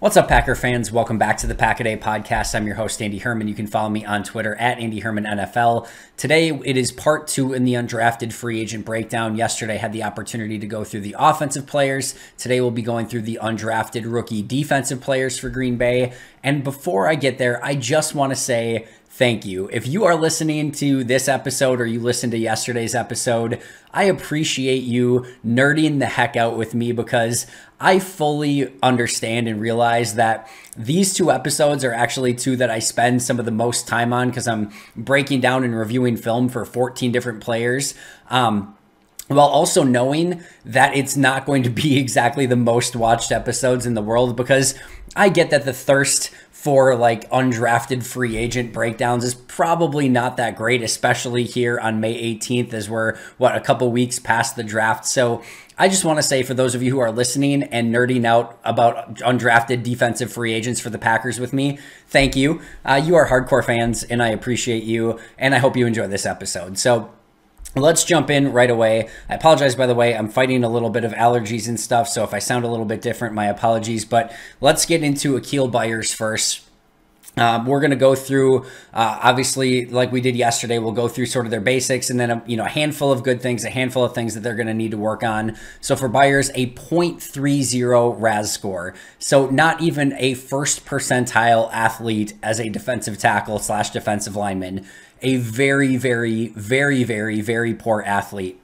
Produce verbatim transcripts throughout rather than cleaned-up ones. What's up, Packer fans? Welcome back to the Pack-a-Day Podcast. I'm your host, Andy Herman. You can follow me on Twitter at Andy Herman N F L. Today, it is part two in the undrafted free agent breakdown. Yesterday, I had the opportunity to go through the offensive players. Today, we'll be going through the undrafted rookie defensive players for Green Bay. And before I get there, I just want to say thank you. If you are listening to this episode or you listened to yesterday's episode, I appreciate you nerding the heck out with me because I fully understand and realize that these two episodes are actually two that I spend some of the most time on because I'm breaking down and reviewing film for fourteen different players. Um, while also knowing that it's not going to be exactly the most watched episodes in the world because I get that the thirst for like undrafted free agent breakdowns is probably not that great, especially here on May eighteenth as we're, what, a couple weeks past the draft. So I just want to say for those of you who are listening and nerding out about undrafted defensive free agents for the Packers with me, thank you. Uh, you are hardcore fans and I appreciate you and I hope you enjoy this episode. So let's jump in right away. I apologize, by the way, I'm fighting a little bit of allergies and stuff, so if I sound a little bit different, my apologies, but let's get into Akeel Byers first. Um, we're going to go through, uh, obviously, like we did yesterday, we'll go through sort of their basics and then, a, you know, a handful of good things, a handful of things that they're going to need to work on. So for Byers, a point three zero R A S score. So not even a first percentile athlete as a defensive tackle slash defensive lineman. A very, very, very, very, very poor athlete.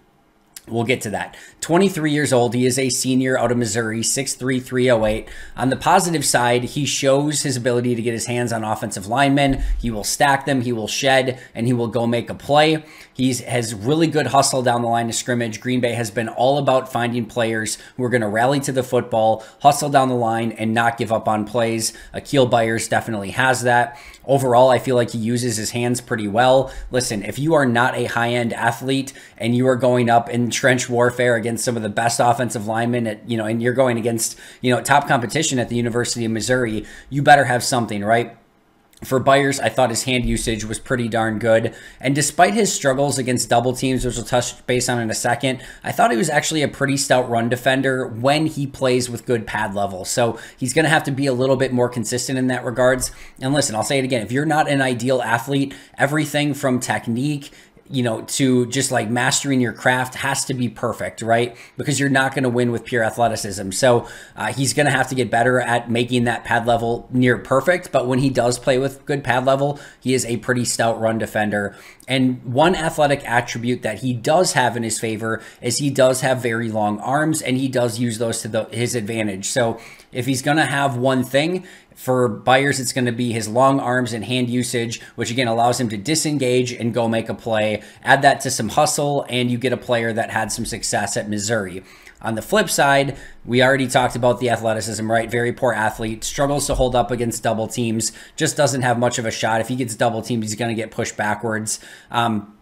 We'll get to that. twenty-three years old. He is a senior out of Missouri, six three, three oh eight. On the positive side, he shows his ability to get his hands on offensive linemen. He will stack them, he will shed, and he will go make a play. He has really good hustle down the line of scrimmage. Green Bay has been all about finding players who are going to rally to the football, hustle down the line, and not give up on plays. Akeel Byers definitely has that. Overall, I feel like he uses his hands pretty well. Listen, if you are not a high-end athlete and you are going up in trench warfare against some of the best offensive linemen at, you know, and you're going against, you know, top competition at the University of Missouri, you better have something, right? For Byers, I thought his hand usage was pretty darn good. And despite his struggles against double teams, which we'll touch base on in a second, I thought he was actually a pretty stout run defender when he plays with good pad level. So he's going to have to be a little bit more consistent in that regards. And listen, I'll say it again. If you're not an ideal athlete, everything from technique, you know, to just like mastering your craft has to be perfect, right? Because you're not going to win with pure athleticism. So uh, he's going to have to get better at making that pad level near perfect. But when he does play with good pad level, he is a pretty stout run defender. And one athletic attribute that he does have in his favor is he does have very long arms and he does use those to the, his advantage. So if he's going to have one thing, for Byers, it's going to be his long arms and hand usage, which again allows him to disengage and go make a play. Add that to some hustle, and you get a player that had some success at Missouri. On the flip side, we already talked about the athleticism, right? Very poor athlete, struggles to hold up against double teams, just doesn't have much of a shot. If he gets double teamed, he's going to get pushed backwards. Um,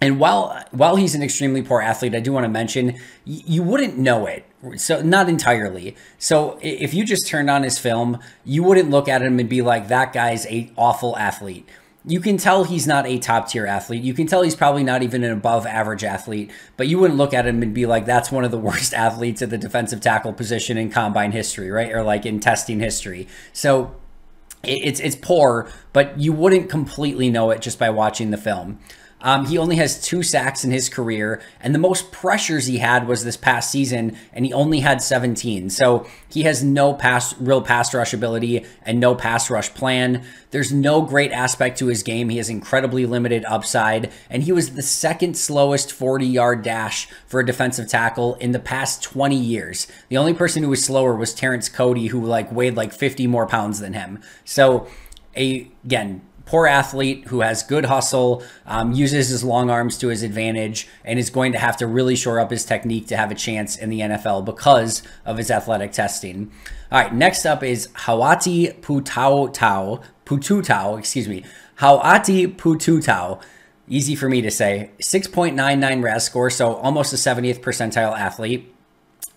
And while while he's an extremely poor athlete, I do want to mention, you wouldn't know it, so not entirely. So if you just turned on his film, you wouldn't look at him and be like, that guy's an awful athlete. You can tell he's not a top-tier athlete. You can tell he's probably not even an above-average athlete, but you wouldn't look at him and be like, that's one of the worst athletes at the defensive tackle position in combine history, right? Or like in testing history. So it's, it's poor, but you wouldn't completely know it just by watching the film. Um, he only has two sacks in his career, and the most pressures he had was this past season, and he only had seventeen. So he has no pass, real pass rush ability and no pass rush plan. There's no great aspect to his game. He has incredibly limited upside, and he was the second slowest forty-yard dash for a defensive tackle in the past twenty years. The only person who was slower was Terrence Cody, who like weighed like fifty more pounds than him. So, a, again, poor athlete who has good hustle, um, uses his long arms to his advantage, and is going to have to really shore up his technique to have a chance in the N F L because of his athletic testing. All right, next up is Hawati Pututau, Pututau, excuse me, Hawati Pututau. Easy for me to say. six point nine nine R A S score, so almost a seventieth percentile athlete.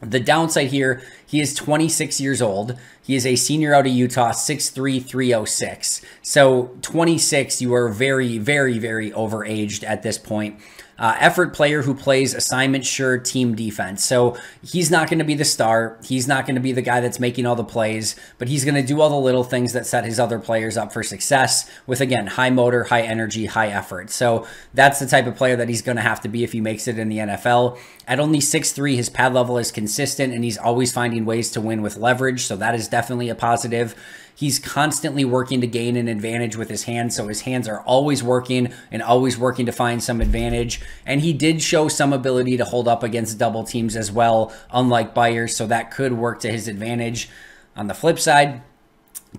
The downside here, he is twenty-six years old. He is a senior out of Utah, six three, three oh six. So twenty-six, you are very, very, very overaged at this point. uh, effort player who plays assignment sure team defense. So he's not going to be the star. He's not going to be the guy that's making all the plays, but he's going to do all the little things that set his other players up for success with, again, high motor, high energy, high effort. So that's the type of player that he's going to have to be if he makes it in the N F L. At only six three, his pad level is consistent, and he's always finding ways to win with leverage. So that is definitely a positive. He's constantly working to gain an advantage with his hands. So his hands are always working and always working to find some advantage. And he did show some ability to hold up against double teams as well, unlike Byers. So that could work to his advantage. On the flip side,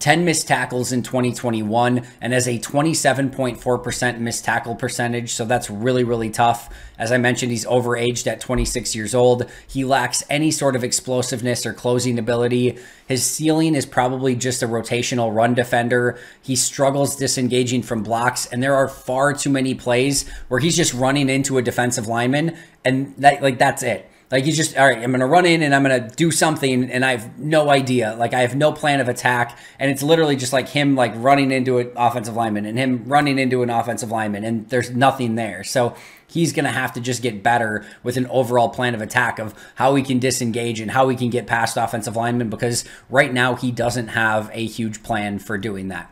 ten missed tackles in twenty twenty-one and as a twenty-seven point four percent missed tackle percentage. So that's really, really tough. As I mentioned, he's overaged at twenty-six years old. He lacks any sort of explosiveness or closing ability. His ceiling is probably just a rotational run defender. He struggles disengaging from blocks, and there are far too many plays where he's just running into a defensive lineman and that, like, that's it. Like, he's just, all right, I'm going to run in and I'm going to do something, and I have no idea. Like, I have no plan of attack. And it's literally just like him, like, running into an offensive lineman and him running into an offensive lineman, and there's nothing there. So he's going to have to just get better with an overall plan of attack of how he can disengage and how he can get past offensive linemen, because right now he doesn't have a huge plan for doing that.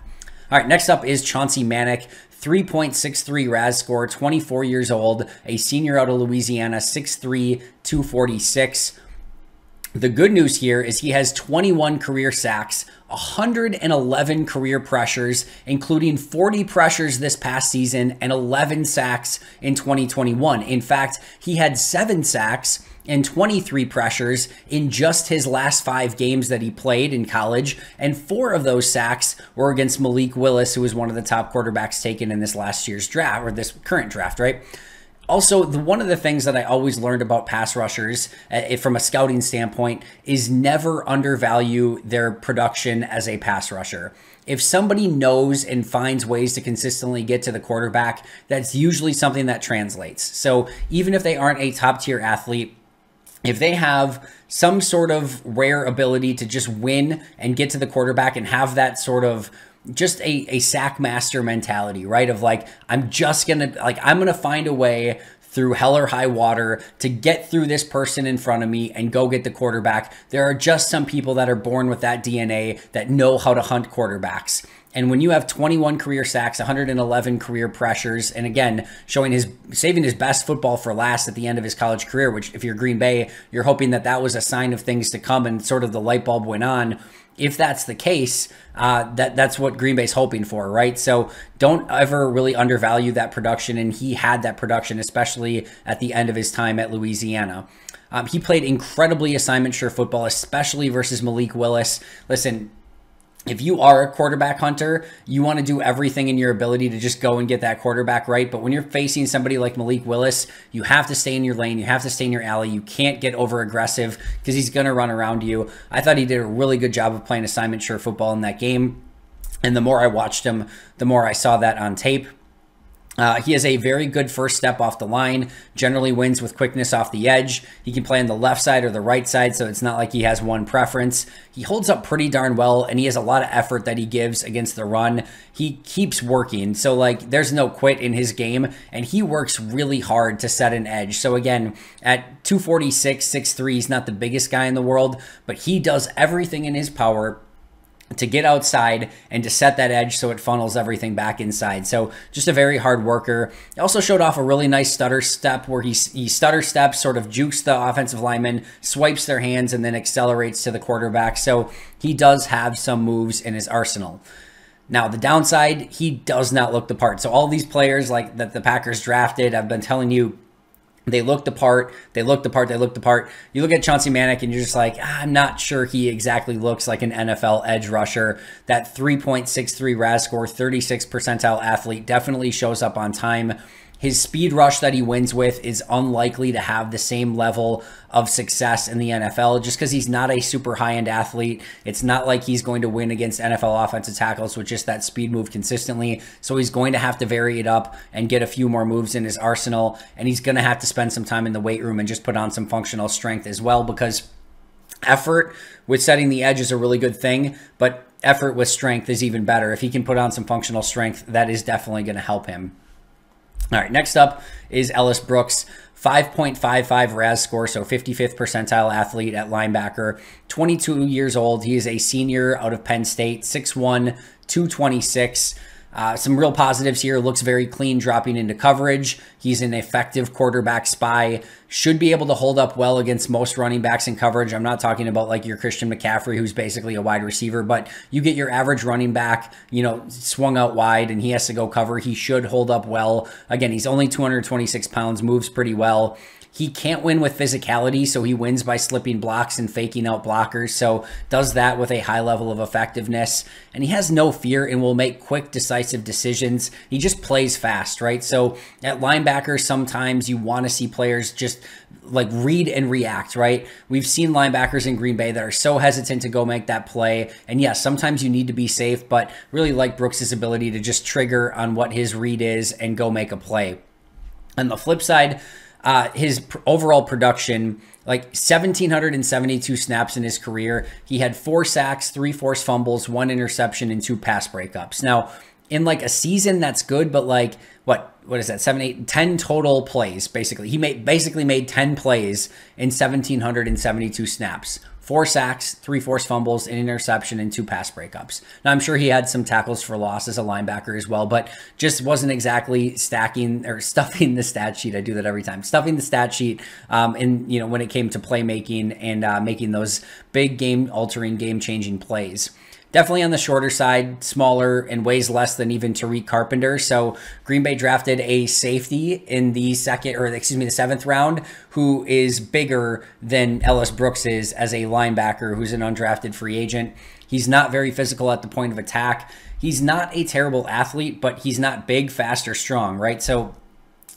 All right, next up is Chauncey Manick. three point six three R A S score, twenty-four years old, a senior out of Louisiana, six three, two forty-six. The good news here is he has twenty-one career sacks, one hundred eleven career pressures, including forty pressures this past season and eleven sacks in twenty twenty-one. In fact, he had seven sacks and twenty-three pressures in just his last five games that he played in college. And four of those sacks were against Malik Willis, who was one of the top quarterbacks taken in this last year's draft, or this current draft, right? Also, the, one of the things that I always learned about pass rushers uh, from a scouting standpoint is never undervalue their production as a pass rusher. If somebody knows and finds ways to consistently get to the quarterback, that's usually something that translates. So even if they aren't a top-tier athlete, if they have some sort of rare ability to just win and get to the quarterback and have that sort of just a, a sack master mentality, right? Of like, I'm just gonna, like, I'm gonna find a way through hell or high water to get through this person in front of me and go get the quarterback. There are just some people that are born with that D N A that know how to hunt quarterbacks. And when you have twenty-one career sacks, one hundred eleven career pressures, and again, showing his saving his best football for last at the end of his college career, which if you're Green Bay, you're hoping that that was a sign of things to come and sort of the light bulb went on. If that's the case, uh, that, that's what Green Bay's hoping for, right? So don't ever really undervalue that production, and he had that production, especially at the end of his time at Louisiana. Um, he played incredibly assignment-sure football, especially versus Malik Willis. Listen, if you are a quarterback hunter, you want to do everything in your ability to just go and get that quarterback, right? But when you're facing somebody like Malik Willis, you have to stay in your lane. You have to stay in your alley. You can't get over aggressive because he's going to run around you. I thought he did a really good job of playing assignment sure football in that game. And the more I watched him, the more I saw that on tape. Uh, he has a very good first step off the line, generally wins with quickness off the edge. He can play on the left side or the right side, so it's not like he has one preference. He holds up pretty darn well, and he has a lot of effort that he gives against the run. He keeps working, so like there's no quit in his game, and he works really hard to set an edge. So again, at two forty-six, six three, he's not the biggest guy in the world, but he does everything in his power to get outside and to set that edge so it funnels everything back inside. So just a very hard worker. He also showed off a really nice stutter step where he, he stutter steps, sort of jukes the offensive lineman, swipes their hands, and then accelerates to the quarterback. So he does have some moves in his arsenal. Now, the downside, he does not look the part. So all these players like that the Packers drafted, I've been telling you, They looked the part, they looked the part, they looked the part. You look at Chauncey Manick and you're just like, I'm not sure he exactly looks like an N F L edge rusher. That three point six three R A S score, thirty-six percentile athlete, definitely shows up on time. His speed rush that he wins with is unlikely to have the same level of success in the N F L just because he's not a super high-end athlete. It's not like he's going to win against N F L offensive tackles with just that speed move consistently. So he's going to have to vary it up and get a few more moves in his arsenal. And he's going to have to spend some time in the weight room and just put on some functional strength as well, because effort with setting the edge is a really good thing, but effort with strength is even better. If he can put on some functional strength, that is definitely going to help him. All right, next up is Ellis Brooks. five point five five R A S score, so fifty-fifth percentile athlete at linebacker. twenty-two years old. He is a senior out of Penn State. six one, two twenty-six. Uh, some real positives here. Looks very clean dropping into coverage. He's an effective quarterback spy. Should be able to hold up well against most running backs in coverage. I'm not talking about like your Christian McCaffrey, who's basically a wide receiver, but you get your average running back, you know, swung out wide and he has to go cover. He should hold up well. Again, he's only two hundred twenty-six pounds, moves pretty well. He can't win with physicality, so he wins by slipping blocks and faking out blockers, so does that with a high level of effectiveness. And he has no fear and will make quick, decisive decisions. He just plays fast, right? So at linebacker, sometimes you want to see players just like read and react, right? We've seen linebackers in Green Bay that are so hesitant to go make that play. And yes, sometimes you need to be safe, but really like Brooks's ability to just trigger on what his read is and go make a play. On the flip side, Uh, his pr overall production, like one thousand seven hundred seventy-two snaps in his career. He had four sacks, three forced fumbles, one interception, and two pass breakups. Now, in like a season, that's good, but like what, what is that? Seven, eight, ten total plays, basically. He made basically made ten plays in one thousand seven hundred seventy-two snaps. Four sacks, three forced fumbles, an interception, and two pass breakups. Now, I'm sure he had some tackles for loss as a linebacker as well, but just wasn't exactly stacking or stuffing the stat sheet. I do that every time. Stuffing the stat sheet, um, and you know, when it came to playmaking and uh, making those big game-altering, game-changing plays. Definitely on the shorter side, smaller, and weighs less than even Tariq Carpenter. So Green Bay drafted a safety in the second, or excuse me, the seventh round, who is bigger than Ellis Brooks is as a linebacker, who's an undrafted free agent. He's not very physical at the point of attack. He's not a terrible athlete, but he's not big, fast, or strong, right? So,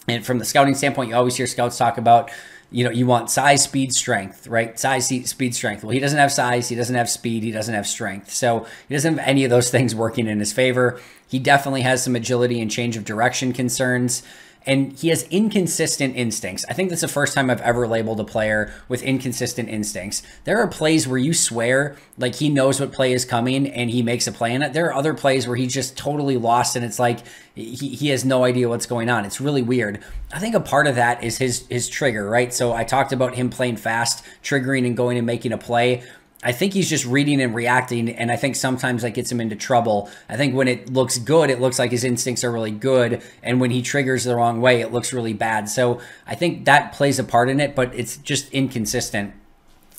and from the scouting standpoint, you always hear scouts talk about, you know, you want size, speed, strength, right? Size, speed, strength. Well, he doesn't have size. He doesn't have speed. He doesn't have strength. So he doesn't have any of those things working in his favor. He definitely has some agility and change of direction concerns. And he has inconsistent instincts. I think that's the first time I've ever labeled a player with inconsistent instincts. There are plays where you swear like he knows what play is coming and he makes a play in it. There are other plays where he's just totally lost and it's like he, he has no idea what's going on. It's really weird. I think a part of that is his, his trigger, right? So I talked about him playing fast, triggering and going and making a play. I think he's just reading and reacting, and I think sometimes that gets him into trouble. I think when it looks good, it looks like his instincts are really good, and when he triggers the wrong way, it looks really bad. So I think that plays a part in it, but it's just inconsistent.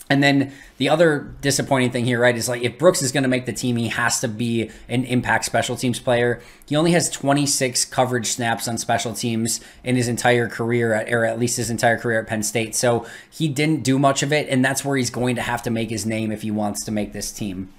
And then the other disappointing thing here, right, is like if Brooks is going to make the team, he has to be an impact special teams player. He only has twenty-six coverage snaps on special teams in his entire career, at, or at least his entire career at Penn State. So he didn't do much of it, and that's where he's going to have to make his name if he wants to make this team.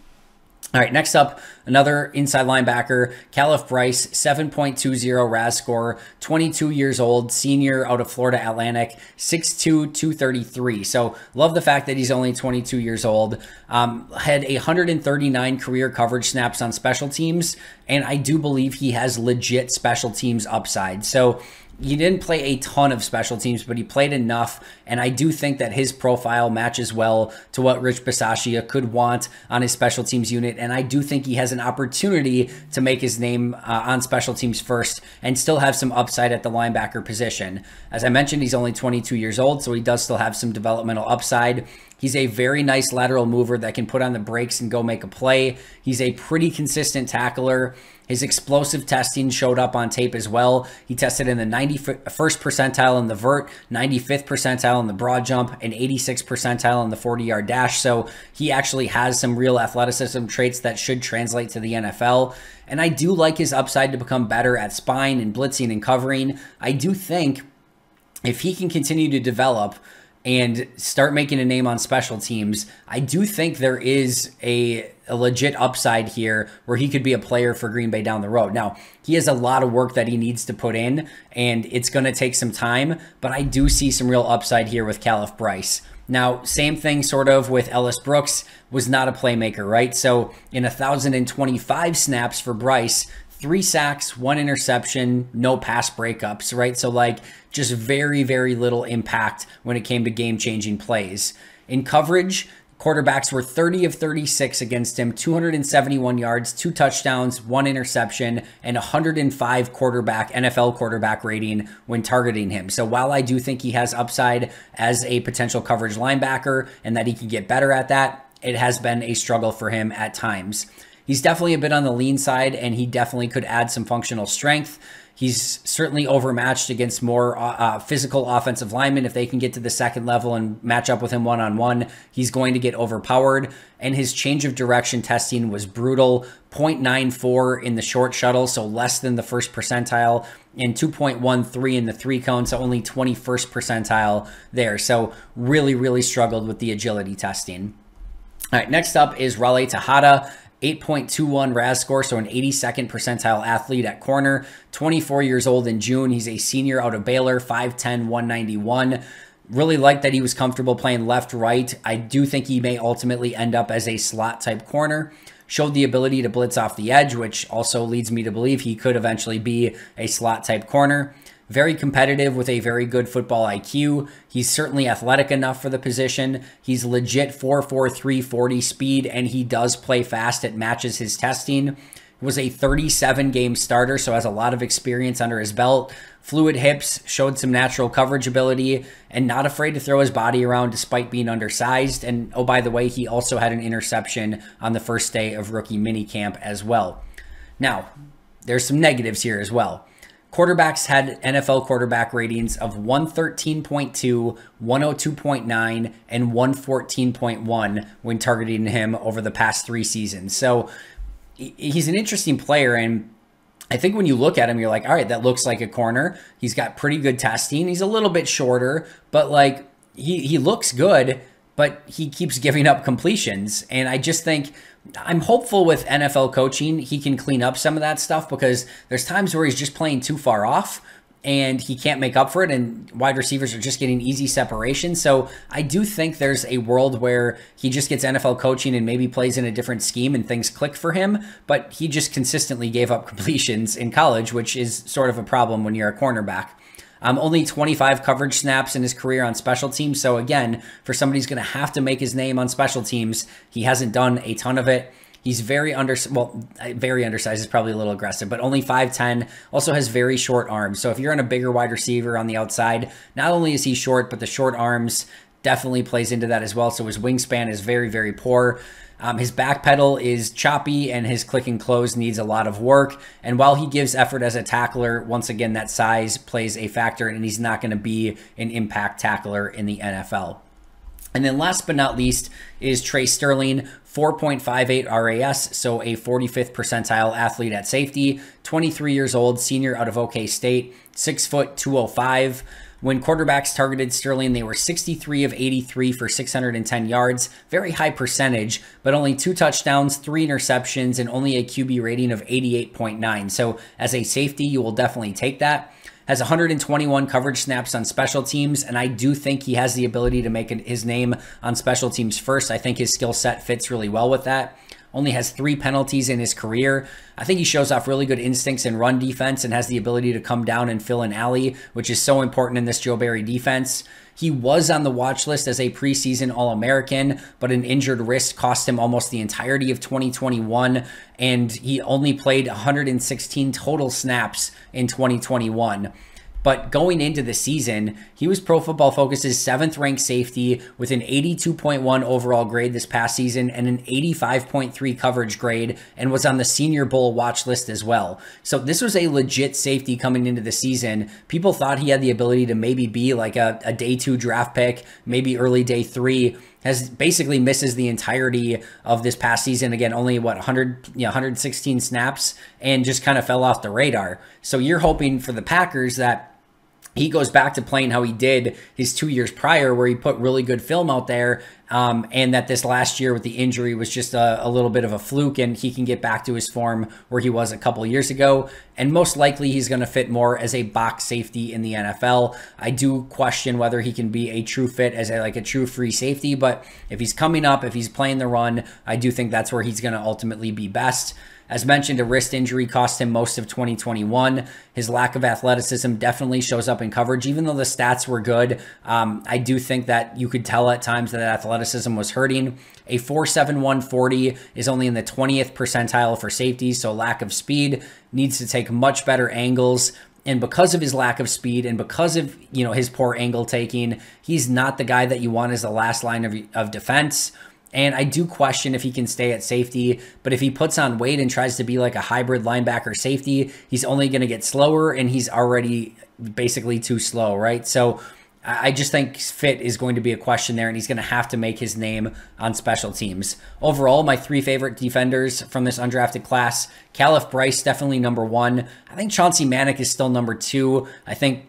All right, next up, another inside linebacker, Caliph Bryce, seven point two zero R A S score, twenty-two years old, senior out of Florida Atlantic, six two, two thirty-three. So love the fact that he's only twenty-two years old. Um, had one hundred thirty-nine career coverage snaps on special teams, and I do believe he has legit special teams upside. So he didn't play a ton of special teams, but he played enough, and I do think that his profile matches well to what Rich Bisaccia could want on his special teams unit, and I do think he has an opportunity to make his name uh, on special teams first and still have some upside at the linebacker position. As I mentioned, he's only twenty-two years old, so he does still have some developmental upside. He's a very nice lateral mover that can put on the brakes and go make a play. He's a pretty consistent tackler. His explosive testing showed up on tape as well. He tested in the ninety-first percentile in the vert, ninety-fifth percentile in the broad jump, and eighty-sixth percentile in the forty-yard dash. So he actually has some real athleticism traits that should translate to the N F L. And I do like his upside to become better at spying and blitzing and covering. I do think if he can continue to develop and start making a name on special teams, I do think there is a, a legit upside here where he could be a player for Green Bay down the road. Now, he has a lot of work that he needs to put in, and it's going to take some time, but I do see some real upside here with Caliph Bryce. Now, same thing sort of with Ellis Brooks, was not a playmaker, right? So in one thousand twenty-five snaps for Bryce, three sacks, one interception, no pass breakups, right? So like just very, very little impact when it came to game-changing plays. In coverage, Quarterbacks were thirty of thirty-six against him, two hundred seventy-one yards, two touchdowns, one interception, and one hundred five quarterback, N F L quarterback rating when targeting him. So while I do think he has upside as a potential coverage linebacker and that he can get better at that, it has been a struggle for him at times. He's definitely a bit on the lean side, and he definitely could add some functional strength. He's certainly overmatched against more uh, physical offensive linemen. If they can get to the second level and match up with him one-on-one, he's going to get overpowered. And his change of direction testing was brutal, zero point nine four in the short shuttle, so less than the first percentile, and two point one three in the three cone, so only twenty-first percentile there. So really, really struggled with the agility testing. All right, next up is Raleigh Tejada. eight point two one R A S score, so an eighty-second percentile athlete at corner. twenty-four years old in June. He's a senior out of Baylor, five ten, one ninety-one. Really liked that he was comfortable playing left, right. I do think he may ultimately end up as a slot type corner. Showed the ability to blitz off the edge, which also leads me to believe he could eventually be a slot type corner. Very competitive with a very good football I Q. He's certainly athletic enough for the position. He's legit four four, three forty speed, and he does play fast. It matches his testing. Was a thirty-seven game starter, so has a lot of experience under his belt. Fluid hips, showed some natural coverage ability, and not afraid to throw his body around despite being undersized. And oh, by the way, he also had an interception on the first day of rookie minicamp as well. Now, there's some negatives here as well. Quarterbacks had N F L quarterback ratings of one thirteen point two, one oh two point nine, and one fourteen point one when targeting him over the past three seasons. So he's an interesting player, and I think when you look at him, you're like, all right, that looks like a corner. He's got pretty good testing. He's a little bit shorter, but like he, he looks good, but he keeps giving up completions. And I just think I'm hopeful with N F L coaching, he can clean up some of that stuff, because there's times where he's just playing too far off and he can't make up for it, and wide receivers are just getting easy separation. So I do think there's a world where he just gets N F L coaching and maybe plays in a different scheme and things click for him, but he just consistently gave up completions in college, which is sort of a problem when you're a cornerback. Um, only twenty-five coverage snaps in his career on special teams. So again, for somebody who's going to have to make his name on special teams, he hasn't done a ton of it. He's very under, well, very undersized is probably a little aggressive, but only five ten, also has very short arms. So if you're in a bigger wide receiver on the outside, not only is he short, but the short arms definitely plays into that as well. So his wingspan is very, very poor. Um, his back pedal is choppy, and his click and close needs a lot of work. And while he gives effort as a tackler, once again, that size plays a factor, and he's not going to be an impact tackler in the N F L. And then last but not least is Trey Sterling, four point five eight R A S, so a forty-fifth percentile athlete at safety, twenty-three years old, senior out of OK State, six foot, two oh five. When quarterbacks targeted Sterling, they were sixty-three of eighty-three for six hundred ten yards, very high percentage, but only two touchdowns, three interceptions, and only a Q B rating of eighty-eight point nine. So as a safety, you will definitely take that. Has one hundred twenty-one coverage snaps on special teams, and I do think he has the ability to make his name on special teams first. I think his skill set fits really well with that. Only has three penalties in his career. I think he shows off really good instincts in run defense and has the ability to come down and fill an alley, which is so important in this Joe Barry defense. He was on the watch list as a preseason All-American, but an injured wrist cost him almost the entirety of twenty twenty-one, and he only played one hundred sixteen total snaps in twenty twenty-one. But going into the season, he was Pro Football Focus's seventh-ranked safety with an eighty-two point one overall grade this past season and an eighty-five point three coverage grade, and was on the Senior Bowl watch list as well. So this was a legit safety coming into the season. People thought he had the ability to maybe be like a, a day two draft pick, maybe early day three. Has basically misses the entirety of this past season. Again, only what one hundred, you know, one hundred sixteen snaps, and just kind of fell off the radar. So you're hoping for the Packers that he goes back to playing how he did his two years prior, where he put really good film out there, um, and that this last year with the injury was just a, a little bit of a fluke, and he can get back to his form where he was a couple years ago. And most likely he's going to fit more as a box safety in the N F L. I do question whether he can be a true fit as a, like a true free safety, but if he's coming up, if he's playing the run, I do think that's where he's going to ultimately be best. As mentioned, a wrist injury cost him most of twenty twenty-one. His lack of athleticism definitely shows up in coverage. Even though the stats were good, um, I do think that you could tell at times that athleticism was hurting. A four seven one forty is only in the twentieth percentile for safeties, so lack of speed, needs to take much better angles. And because of his lack of speed and because of, you know, his poor angle taking, he's not the guy that you want as the last line of, of defense. And I do question if he can stay at safety, but if he puts on weight and tries to be like a hybrid linebacker safety, he's only going to get slower, and he's already basically too slow, right? So I just think fit is going to be a question there, and he's going to have to make his name on special teams. Overall, my three favorite defenders from this undrafted class: Caliph Bryce, definitely number one. I think Chauncey Manick is still number two. I think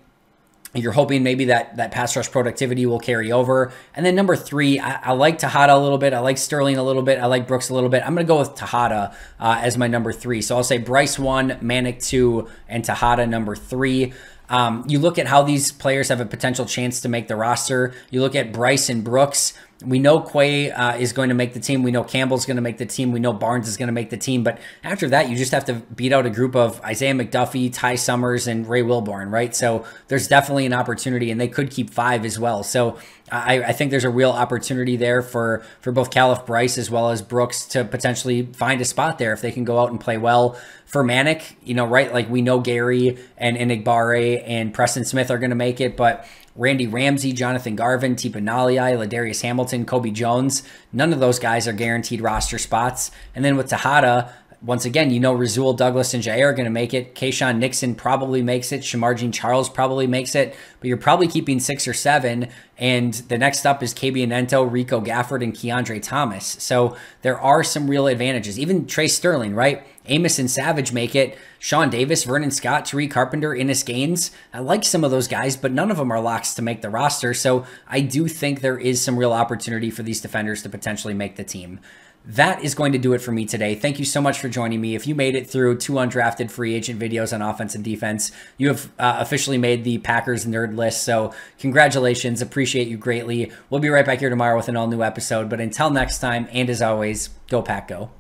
you're hoping maybe that that pass rush productivity will carry over. And then number three, I, I like Tejada a little bit. I like Sterling a little bit. I like Brooks a little bit. I'm going to go with Tejada uh, as my number three. So I'll say Bryce one, Manick two, and Tejada number three. Um, you look at how these players have a potential chance to make the roster. You look at Bryce and Brooks. We know Quay uh, is going to make the team. We know Campbell's going to make the team. We know Barnes is going to make the team. But after that, you just have to beat out a group of Isaiah McDuffie, Ty Summers, and Ray Wilborn, right? So there's definitely an opportunity, and they could keep five as well. So I, I think there's a real opportunity there for, for both Caliph Bryce as well as Brooks to potentially find a spot there if they can go out and play well. For Manick, you know, right, like we know Gary and Enigbare and Preston Smith are going to make it, but Randy Ramsey, Jonathan Garvin, Tipa Nali, Ladarius Hamilton, Kobe Jones, none of those guys are guaranteed roster spots. And then with Tejada, once again, you know Rasul Douglas and Jair are going to make it. Kayshawn Nixon probably makes it. Shamarjin Charles probably makes it. But you're probably keeping six or seven. And the next up is K B Anento, Rico Gafford, and Keandre Thomas. So there are some real advantages. Even Trey Sterling, right? Amos and Savage make it. Sean Davis, Vernon Scott, Tariq Carpenter, Innes Gaines. I like some of those guys, but none of them are locks to make the roster. So I do think there is some real opportunity for these defenders to potentially make the team. That is going to do it for me today. Thank you so much for joining me. If you made it through two undrafted free agent videos on offense and defense, you have uh, officially made the Packers nerd list. So congratulations. Appreciate you greatly. We'll be right back here tomorrow with an all new episode. But until next time, and as always, go Pack Go.